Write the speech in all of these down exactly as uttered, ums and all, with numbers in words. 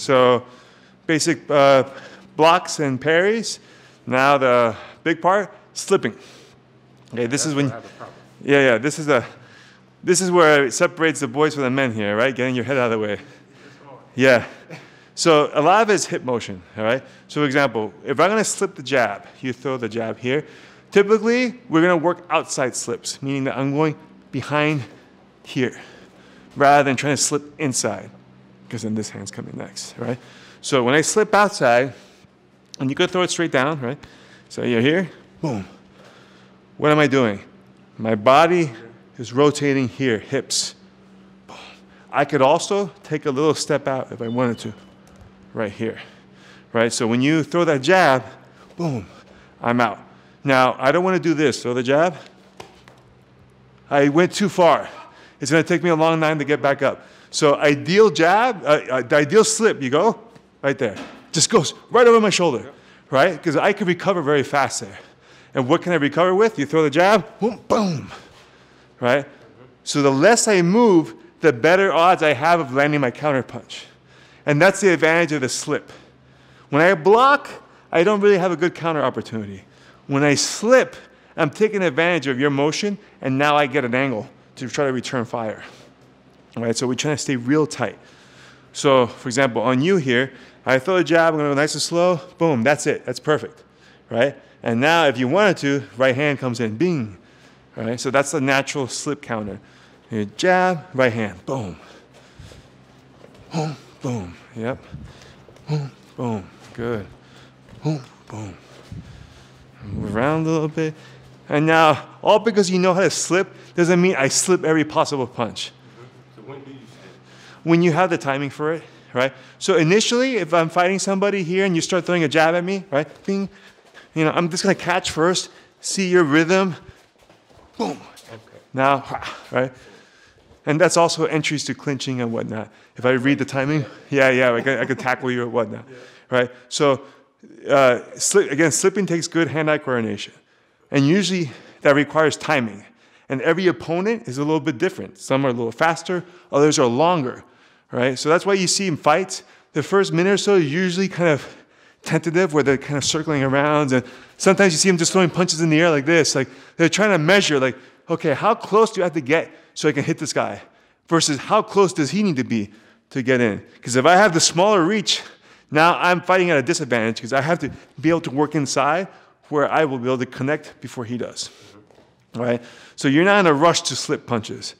So basic uh, blocks and parries. Now the big part, slipping. Okay, this That's is when. You, yeah, yeah. This is a. This is where it separates the boys from the men here, right? Getting your head out of the way. Yeah. So a lot of it is hip motion, all right? So for example, if I'm gonna slip the jab, you throw the jab here. Typically, we're gonna work outside slips, meaning that I'm going behind here, rather than trying to slip inside, because then this hand's coming next, right? So when I slip outside, and you could throw it straight down, right? So you're here, boom. What am I doing? My body is rotating here, hips. Boom. I could also take a little step out if I wanted to, right here, right? So when you throw that jab, boom, I'm out. Now, I don't want to do this. Throw the jab. I went too far. It's going to take me a long time to get back up. So ideal jab, uh, uh, the ideal slip, you go right there. Just goes right over my shoulder, yep. Right? Because I could recover very fast there. And what can I recover with? You throw the jab, boom, boom, right? Mm-hmm. So the less I move, the better odds I have of landing my counter punch. And that's the advantage of the slip. When I block, I don't really have a good counter opportunity. When I slip, I'm taking advantage of your motion, and now I get an angle to try to return fire. All right, so we're trying to stay real tight. So, for example, on you here, I throw a jab, I'm gonna go nice and slow, boom, that's it, that's perfect, right? And now, if you wanted to, right hand comes in, bing, all right? So that's the natural slip counter. You jab, right hand, boom. Boom, boom, yep. Boom, boom, good. Boom, boom. Move around a little bit. And now, all because you know how to slip doesn't mean I slip every possible punch. Mm-hmm. So when do you slip? When you have the timing for it, right? So initially, if I'm fighting somebody here and you start throwing a jab at me, right? Bing. You know, I'm just gonna catch first, see your rhythm, boom. Okay. Now, right? And that's also entries to clinching and whatnot. If I read the timing, yeah, yeah, I could, I could tackle you or whatnot, yeah. Right? So. Uh, slip, again, slipping takes good hand-eye coordination. And usually that requires timing. And every opponent is a little bit different. Some are a little faster, others are longer, right? So that's why you see in fights, the first minute or so is usually kind of tentative, where they're kind of circling around. And sometimes you see them just throwing punches in the air like this. Like they're trying to measure, like, okay, how close do I have to get so I can hit this guy? Versus how close does he need to be to get in? Because if I have the smaller reach, now I'm fighting at a disadvantage because I have to be able to work inside where I will be able to connect before he does, right? So you're not in a rush to slip punches.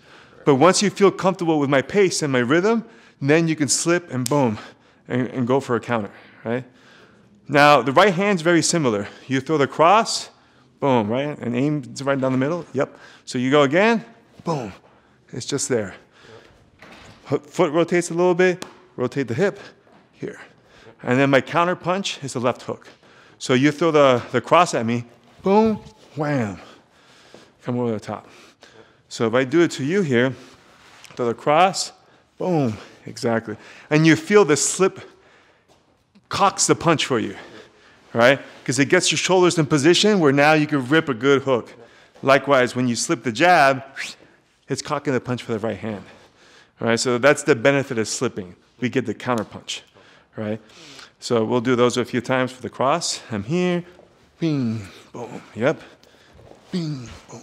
But once you feel comfortable with my pace and my rhythm, then you can slip and boom, and, and go for a counter, right? Now, the right hand's very similar. You throw the cross, boom, right? And aim right down the middle, yep. So you go again, boom. It's just there. Foot rotates a little bit, rotate the hip, here. And then my counter punch is the left hook. So you throw the, the cross at me, boom, wham, come over the top. So if I do it to you here, throw the cross, boom, exactly. And you feel the slip cocks the punch for you, right? Because it gets your shoulders in position where now you can rip a good hook. Likewise, when you slip the jab, it's cocking the punch for the right hand. All right, so that's the benefit of slipping. We get the counter punch. Right? So we'll do those a few times for the cross. I'm here. Bing, boom. Yep. Bing, boom.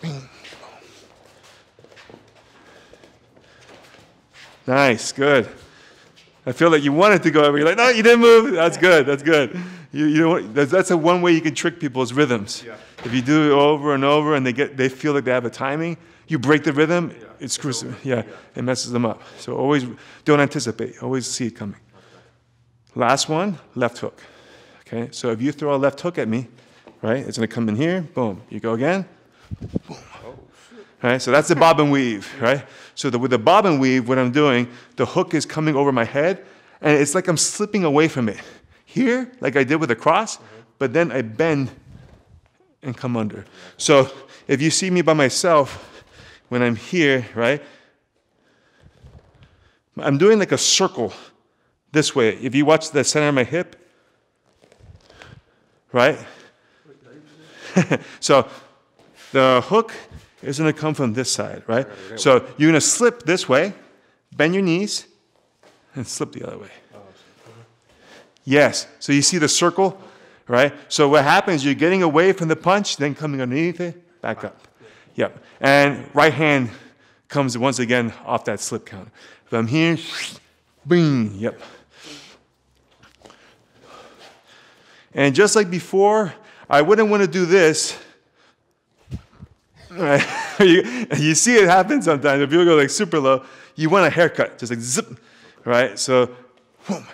Bing, boom. Nice. Good. I feel like you wanted to go over. You're like, no, you didn't move. That's good. That's good. You, you know what? That's, that's a one way you can trick people's rhythms. Yeah. If you do it over and over and they get, they feel like they have a timing, you break the rhythm, yeah, it screws them. Yeah, yeah, it messes them up. So always don't anticipate. Always see it coming. Okay. Last one, left hook. Okay, so if you throw a left hook at me, right, it's going to come in here. Boom. You go again. Boom. Oh, shit. All right, so that's the bob and weave, right? So the, with the bob and weave, what I'm doing, the hook is coming over my head, and it's like I'm slipping away from it. Here, like I did with the cross, mm-hmm. But then I bend and come under. So if you see me by myself, when I'm here, right, I'm doing like a circle this way. If you watch the center of my hip, right? So the hook is gonna come from this side, right? So you're gonna slip this way, bend your knees, and slip the other way. Yes, so you see the circle, right? So what happens, you're getting away from the punch, then coming underneath it, back up. Yep, and right hand comes once again off that slip count. From here, bing, yep. And just like before, I wouldn't want to do this. All right. you, you see it happen sometimes. If you go like super low, you want a haircut, just like zip, right? So, boom,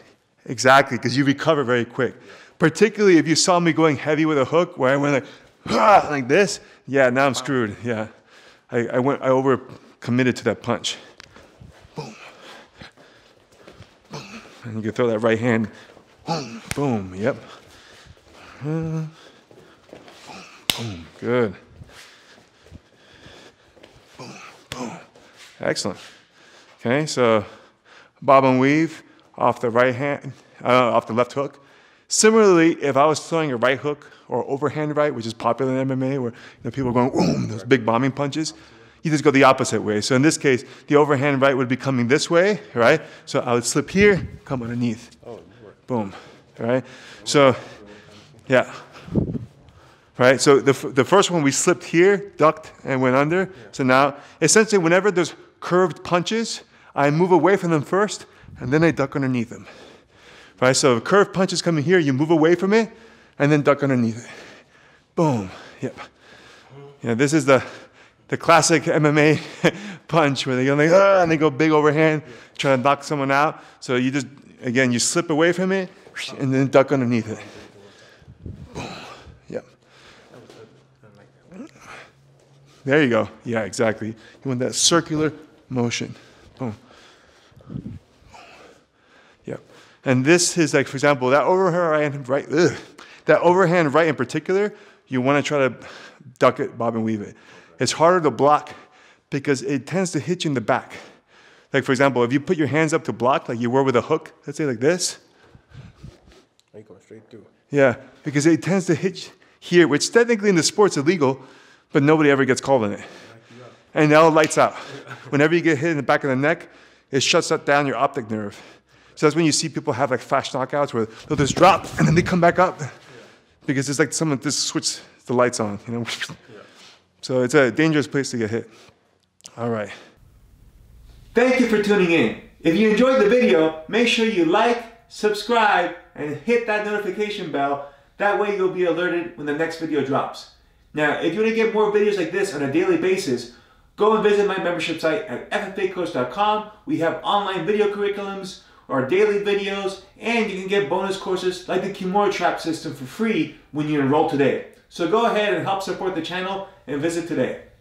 exactly, because you recover very quick. Particularly if you saw me going heavy with a hook, where I went like, ah, like this, yeah, now I'm screwed, yeah. I, I, went, I over committed to that punch. Boom, boom, and you can throw that right hand, boom, boom, yep. Boom, boom, good. Boom, boom, excellent. Okay, so bob and weave off the right hand, uh, off the left hook. Similarly, if I was throwing a right hook or overhand right, which is popular in M M A, where you know, people are going, boom, those big bombing punches, you just go the opposite way. So in this case, the overhand right would be coming this way, right? So I would slip here, come underneath, boom, right? So. Yeah, right? So the, the first one we slipped here, ducked, and went under. Yeah. So now, essentially, whenever there's curved punches, I move away from them first, and then I duck underneath them. Right, so if curved punches coming here, you move away from it, and then duck underneath it. Boom, yep. Yeah, this is the, the classic M M A punch where they go like, ah, and they go big overhand, yeah. Trying to knock someone out. So you just, again, you slip away from it, and then duck underneath it. There you go. Yeah, exactly. You want that circular motion. Boom. Yep. And this is like, for example, that overhand right, ugh, that overhand right in particular, you want to try to duck it, bob and weave it. It's harder to block because it tends to hit you in the back. Like, for example, if you put your hands up to block, like you were with a hook, let's say like this. I go straight through. Yeah, because it tends to hit here, which technically in the sport's illegal, but nobody ever gets called on it. And now it lights out. Whenever you get hit in the back of the neck, it shuts down your optic nerve. So that's when you see people have like flash knockouts where they'll just drop and then they come back up. Because it's like someone just switched the lights on, you know? So it's a dangerous place to get hit. All right. Thank you for tuning in. If you enjoyed the video, make sure you like, subscribe, and hit that notification bell. That way you'll be alerted when the next video drops. Now, if you want to get more videos like this on a daily basis, go and visit my membership site at f f a course dot com. We have online video curriculums, our daily videos, and you can get bonus courses like the Kimura trap system for free when you enroll today. So go ahead and help support the channel and visit today.